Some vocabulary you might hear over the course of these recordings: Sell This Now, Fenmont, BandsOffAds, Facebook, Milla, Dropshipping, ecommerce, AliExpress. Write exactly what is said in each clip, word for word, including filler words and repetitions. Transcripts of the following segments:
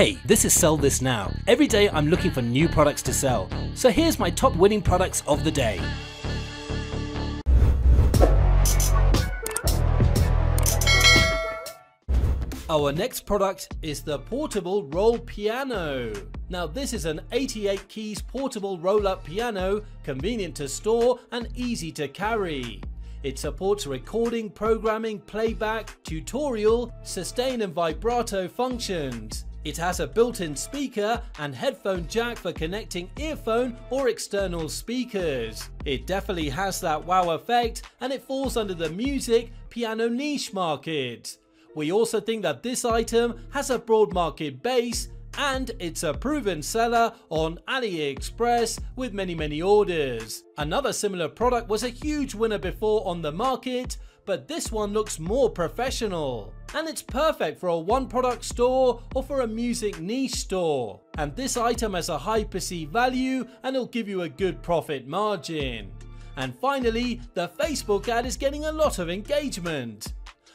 Hey, this is Sell This Now. Every day I'm looking for new products to sell. So here's my top winning products of the day. Our next product is the portable roll piano. Now this is an eighty-eight keys portable roll-up piano, convenient to store and easy to carry. It supports recording, programming, playback, tutorial, sustain and vibrato functions. It has a built-in speaker and headphone jack for connecting earphone or external speakers. It definitely has that wow effect, and it falls under the music piano niche market. We also think that this item has a broad market base, and it's a proven seller on AliExpress with many, many orders. Another similar product was a huge winner before on the market, but this one looks more professional. And it's perfect for a one product store or for a music niche store. And this item has a high perceived value and it'll give you a good profit margin. And finally, the Facebook ad is getting a lot of engagement.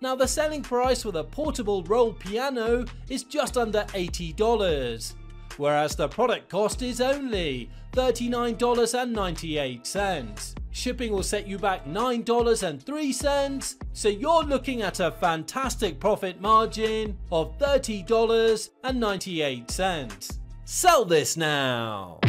Now the selling price for the portable roll piano is just under eighty dollars, whereas the product cost is only thirty-nine dollars and ninety-eight cents. Shipping will set you back nine dollars and three cents, so you're looking at a fantastic profit margin of thirty dollars and ninety-eight cents. Sell this now!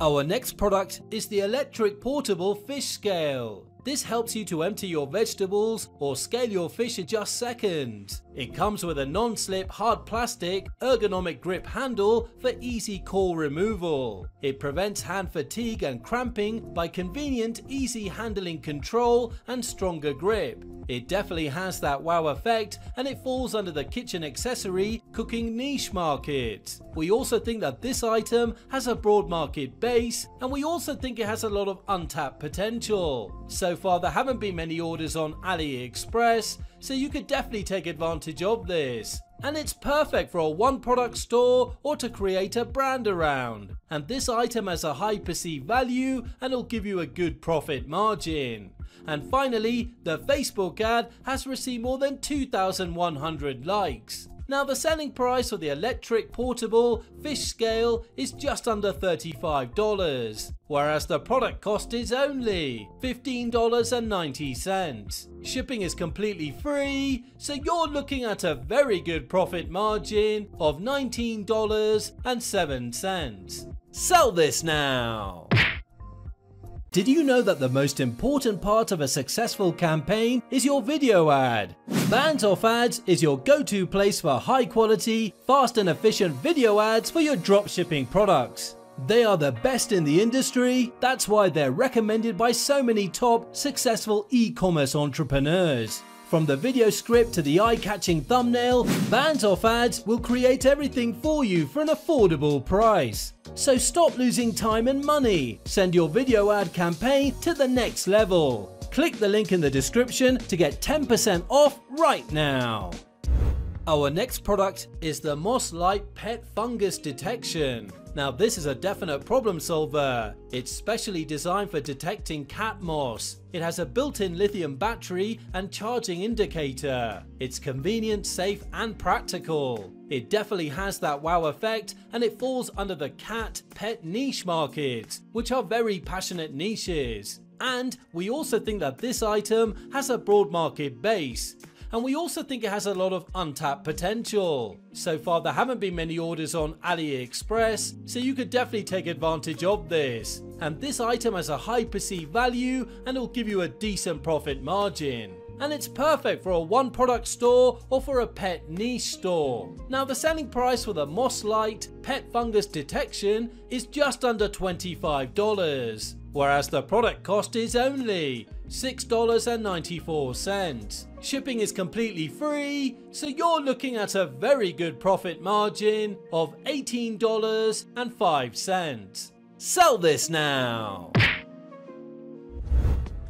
Our next product is the electric portable fish scale. This helps you to empty your vegetables or scale your fish in just seconds. It comes with a non-slip hard plastic ergonomic grip handle for easy core removal. It prevents hand fatigue and cramping by convenient, easy handling control and stronger grip. It definitely has that wow effect, and it falls under the kitchen accessory cooking niche market. We also think that this item has a broad market base, and we also think it has a lot of untapped potential. So far there haven't been many orders on AliExpress, so you could definitely take advantage of this. And it's perfect for a one product store or to create a brand around. And this item has a high perceived value and it'll give you a good profit margin. And finally, the Facebook ad has received more than two thousand one hundred likes. Now the selling price for the electric portable fish scale is just under thirty-five dollars, whereas the product cost is only fifteen dollars and ninety cents. Shipping is completely free, so you're looking at a very good profit margin of nineteen dollars and seven cents. Sell this now! Did you know that the most important part of a successful campaign is your video ad? BandsOffAds is your go-to place for high-quality, fast and efficient video ads for your dropshipping products. They are the best in the industry, that's why they're recommended by so many top, successful e-commerce entrepreneurs. From the video script to the eye-catching thumbnail, BandsOffAds will create everything for you for an affordable price. So stop losing time and money. Send your video ad campaign to the next level. Click the link in the description to get ten percent off right now. Our next product is the Moss Light Pet Fungus Detection. Now this is a definite problem solver. It's specially designed for detecting cat moss. It has a built-in lithium battery and charging indicator. It's convenient, safe and practical. It definitely has that wow effect, and it falls under the cat pet niche market, which are very passionate niches. And we also think that this item has a broad market base. And we also think it has a lot of untapped potential. So far there haven't been many orders on AliExpress, so you could definitely take advantage of this. And this item has a high perceived value and it'll give you a decent profit margin. And it's perfect for a one product store or for a pet niche store. Now the selling price for the Moss Light Pet Fungus Detection is just under twenty-five dollars, whereas the product cost is only six dollars and ninety-four cents. Shipping is completely free, so you're looking at a very good profit margin of eighteen dollars and five cents. Sell this now!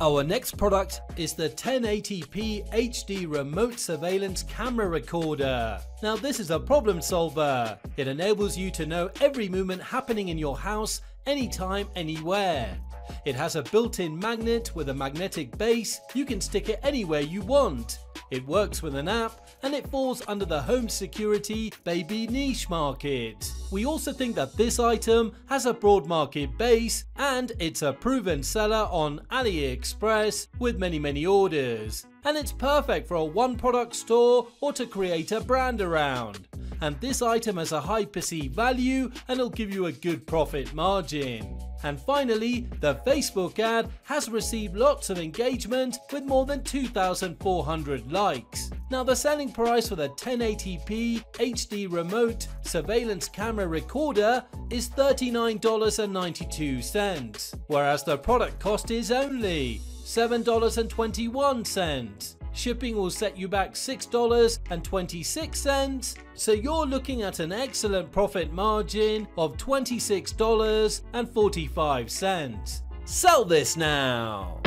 Our next product is the ten eighty p H D Remote Surveillance Camera Recorder. Now this is a problem solver. It enables you to know every movement happening in your house, anytime, anywhere. It has a built-in magnet with a magnetic base. You can stick it anywhere you want. It works with an app, and it falls under the home security baby niche market. We also think that this item has a broad market base, and it's a proven seller on AliExpress with many, many orders. And it's perfect for a one-product store or to create a brand around. And this item has a high perceived value, and it'll give you a good profit margin. And finally, the Facebook ad has received lots of engagement with more than two thousand four hundred likes. Now, the selling price for the ten eighty p H D remote surveillance camera recorder is thirty-nine dollars and ninety-two cents, whereas the product cost is only seven dollars and twenty-one cents. Shipping will set you back six dollars and twenty-six cents, so you're looking at an excellent profit margin of twenty-six dollars and forty-five cents. Sell this now!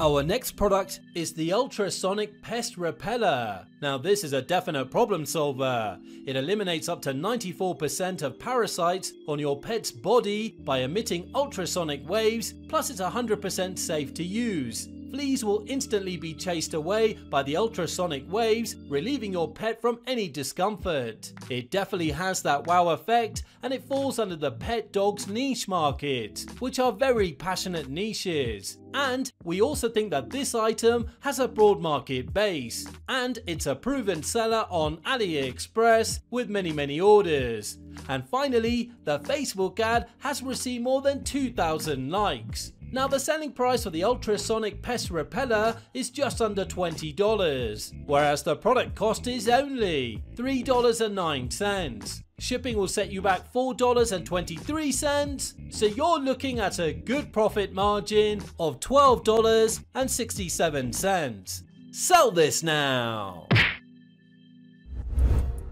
Our next product is the ultrasonic pest repeller. Now, this is a definite problem solver. It eliminates up to ninety-four percent of parasites on your pet's body by emitting ultrasonic waves, plus it's one hundred percent safe to use. Fleas will instantly be chased away by the ultrasonic waves, relieving your pet from any discomfort. It definitely has that wow effect, and it falls under the pet dogs niche market, which are very passionate niches. And we also think that this item has a broad market base, and it's a proven seller on AliExpress with many, many orders. And finally, the Facebook ad has received more than two thousand likes. Now, the selling price for the ultrasonic pest repeller is just under twenty dollars, whereas the product cost is only three dollars and nine cents. Shipping will set you back four dollars and twenty-three cents, so you're looking at a good profit margin of twelve dollars and sixty-seven cents. Sell this now!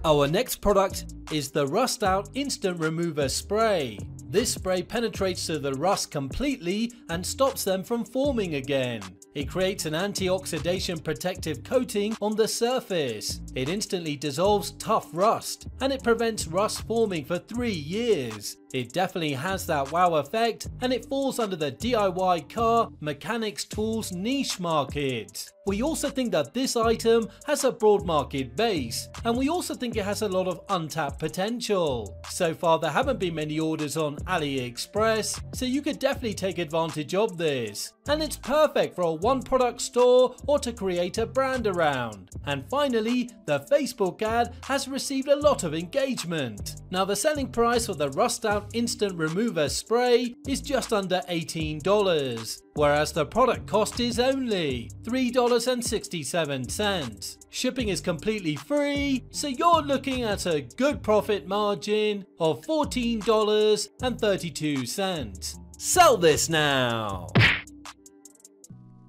Our next product is the Rust Out Instant Remover Spray. This spray penetrates through the rust completely and stops them from forming again. It creates an anti-oxidation protective coating on the surface. It instantly dissolves tough rust, and it prevents rust forming for three years. It definitely has that wow effect, and it falls under the D I Y car mechanics tools niche market. We also think that this item has a broad market base, and we also think it has a lot of untapped potential. So far, there haven't been many orders on AliExpress, so you could definitely take advantage of this. And it's perfect for a one-product store or to create a brand around. And finally, the Facebook ad has received a lot of engagement. Now, the selling price for the Rust Out Instant Remover Spray is just under eighteen dollars, whereas the product cost is only three dollars and sixty-seven cents. Shipping is completely free, so you're looking at a good profit margin of fourteen dollars and thirty-two cents. Sell this now!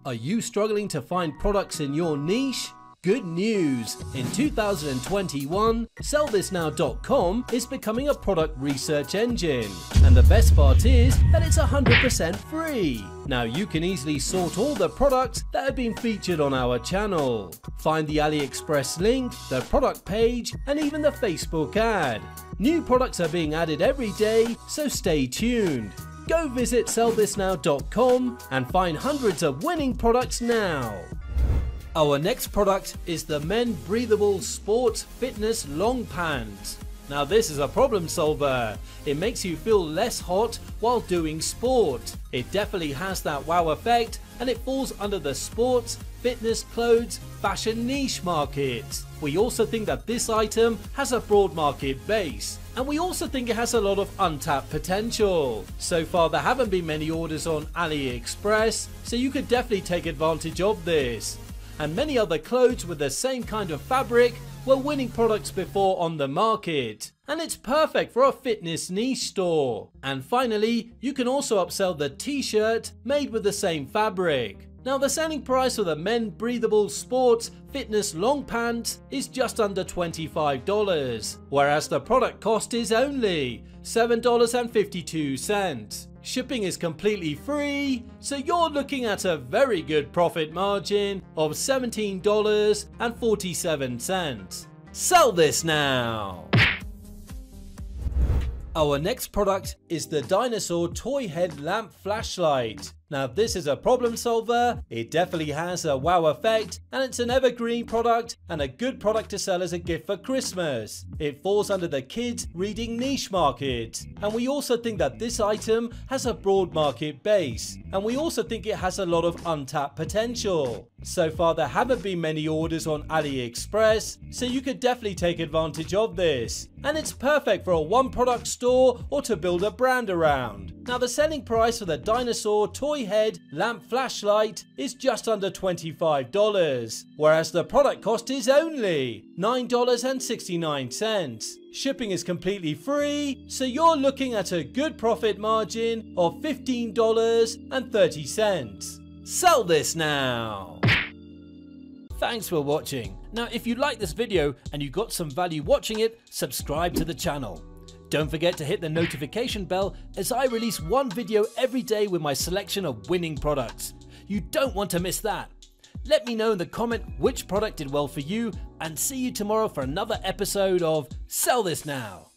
Are you struggling to find products in your niche? Good news! In two thousand twenty-one, sell this now dot com is becoming a product research engine. And the best part is that it's one hundred percent free. Now, you can easily sort all the products that have been featured on our channel. Find the AliExpress link, the product page, and even the Facebook ad. New products are being added every day, so stay tuned. Go visit sell this now dot com and find hundreds of winning products now. Our next product is the Men Breathable Sports Fitness Long Pants. Now, this is a problem solver. It makes you feel less hot while doing sport. It definitely has that wow effect, and it falls under the sports, fitness, clothes, fashion niche market. We also think that this item has a broad market base, and we also think it has a lot of untapped potential. So far, there haven't been many orders on AliExpress, so you could definitely take advantage of this. And many other clothes with the same kind of fabric were winning products before on the market. And it's perfect for a fitness niche store. And finally, you can also upsell the t-shirt made with the same fabric. Now, the selling price for the Men Breathable Sports Fitness Long Pants is just under twenty-five dollars, whereas the product cost is only seven dollars and fifty-two cents. Shipping is completely free, so you're looking at a very good profit margin of seventeen dollars and forty-seven cents. Sell this now! Our next product is the dinosaur toy head lamp flashlight. Now this is a problem solver, it definitely has a wow effect, and it's an evergreen product and a good product to sell as a gift for Christmas. It falls under the kids reading niche market. And we also think that this item has a broad market base. And we also think it has a lot of untapped potential. So far there haven't been many orders on AliExpress, so you could definitely take advantage of this. And it's perfect for a one product store or to build a brand around. Now the selling price for the dinosaur toy head lamp flashlight is just under twenty-five dollars, whereas the product cost is only nine dollars and sixty-nine cents. Shipping is completely free, so you're looking at a good profit margin of fifteen dollars and thirty cents. Sell this now! Thanks for watching. Now if you like this video and you got some value watching it, subscribe to the channel. Don't forget to hit the notification bell as I release one video every day with my selection of winning products. You don't want to miss that. Let me know in the comment which product did well for you, and see you tomorrow for another episode of Sell This Now.